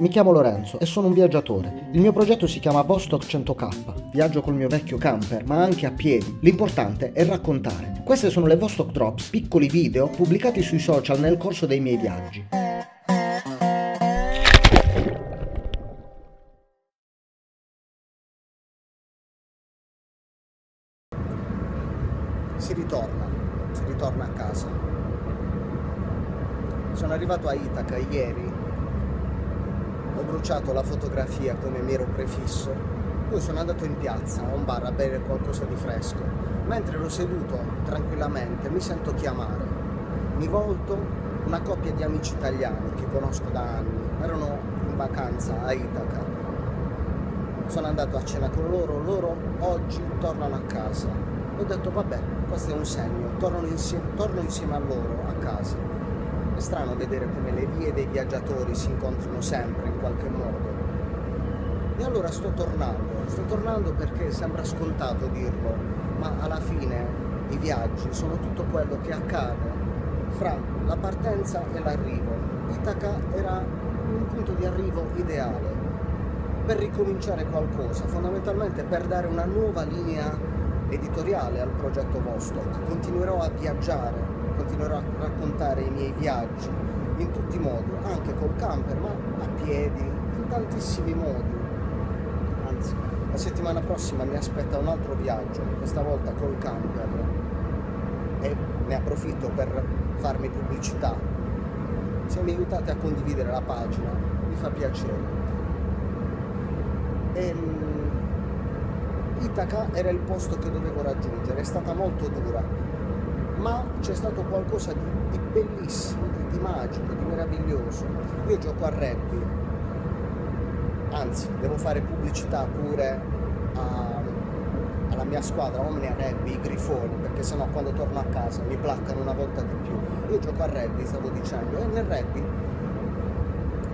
Mi chiamo Lorenzo e sono un viaggiatore. Il mio progetto si chiama Vostok 100k. Viaggio col mio vecchio camper, ma anche a piedi. L'importante è raccontare. Queste sono le Vostok Drops, piccoli video pubblicati sui social nel corso dei miei viaggi. Si ritorna a casa. Sono arrivato a Itaca ieri, ho bruciato la fotografia come mi ero prefisso, poi sono andato in piazza a un bar a bere qualcosa di fresco. Mentre ero seduto tranquillamente mi sento chiamare, mi volto, una coppia di amici italiani che conosco da anni, erano in vacanza a Itaca, sono andato a cena con loro oggi tornano a casa. Ho detto vabbè, questo è un segno, torno insieme a loro a casa. È strano vedere come le vie dei viaggiatori si incontrano sempre in qualche modo. E allora sto tornando perché sembra scontato dirlo, ma alla fine i viaggi sono tutto quello che accade fra la partenza e l'arrivo. Itaca era un punto di arrivo ideale per ricominciare qualcosa, fondamentalmente per dare una nuova linea editoriale al progetto Vostok. Continuerò a viaggiare, continuerò a raccontare i miei viaggi in tutti i modi, anche col camper, ma a piedi, in tantissimi modi. Anzi, la settimana prossima mi aspetta un altro viaggio, questa volta col camper, e ne approfitto per farmi pubblicità. Se mi aiutate a condividere la pagina, mi fa piacere. Itaca era il posto che dovevo raggiungere, è stata molto dura, ma c'è stato qualcosa di bellissimo, di magico, di meraviglioso. Io gioco a rugby, anzi devo fare pubblicità pure alla mia squadra Omnia Rugby, i grifoni, perché sennò quando torno a casa mi placcano una volta di più. Io gioco a rugby, stavo dicendo, e nel rugby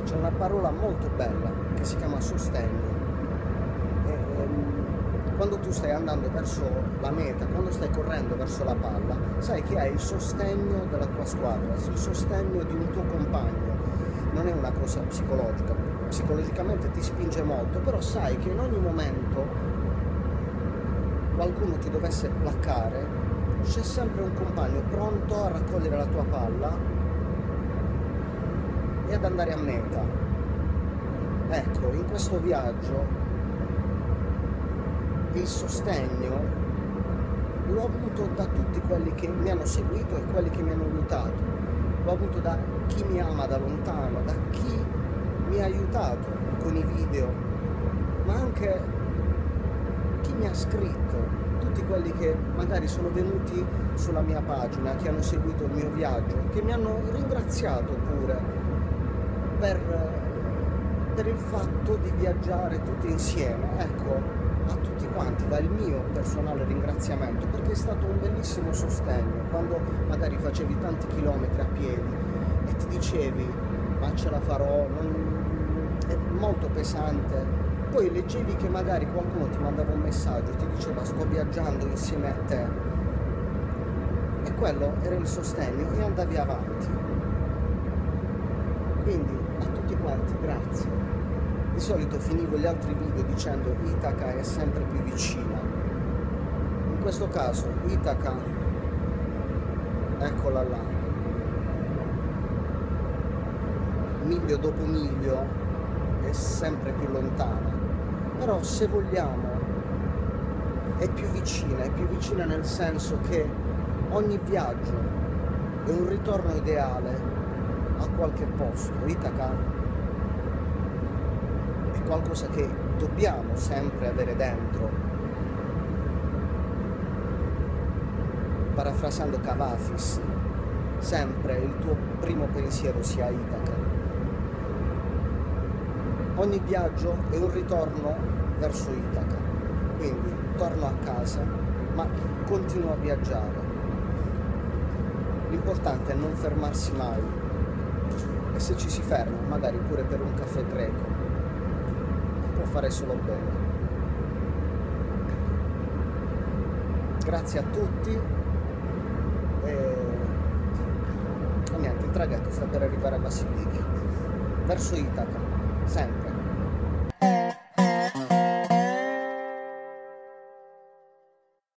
c'è una parola molto bella che si chiama sostegno. Quando tu stai andando verso la meta, quando stai correndo verso la palla, sai che hai il sostegno della tua squadra, il sostegno di un tuo compagno. Non è una cosa psicologica, psicologicamente ti spinge molto, però sai che in ogni momento qualcuno ti dovesse placcare, c'è sempre un compagno pronto a raccogliere la tua palla e ad andare a meta. Ecco, in questo viaggio il sostegno l'ho avuto da tutti quelli che mi hanno seguito e quelli che mi hanno aiutato, l'ho avuto da chi mi ama da lontano, da chi mi ha aiutato con i video, ma anche chi mi ha scritto, tutti quelli che magari sono venuti sulla mia pagina, che hanno seguito il mio viaggio, che mi hanno ringraziato pure per il fatto di viaggiare tutti insieme. Ecco, a tutti quanti va il mio personale ringraziamento, perché è stato un bellissimo sostegno quando magari facevi tanti chilometri a piedi e ti dicevi ma ce la farò, è molto pesante, poi leggevi che magari qualcuno ti mandava un messaggio e ti diceva sto viaggiando insieme a te, e quello era il sostegno e andavi avanti. Quindi a tutti quanti grazie. Di solito finivo gli altri video dicendo Itaca è sempre più vicina, in questo caso Itaca, eccola là, miglio dopo miglio è sempre più lontana, però se vogliamo è più vicina nel senso che ogni viaggio è un ritorno ideale a qualche posto. Itaca qualcosa che dobbiamo sempre avere dentro. Parafrasando Cavafis, sempre il tuo primo pensiero sia Itaca. Ogni viaggio è un ritorno verso Itaca, quindi torno a casa ma continuo a viaggiare. L'importante è non fermarsi mai, e se ci si ferma magari pure per un caffè greco può fare solo bene. Grazie a tutti e niente, il traghetto sta per arrivare a Vasiliki verso Itaca. sempre.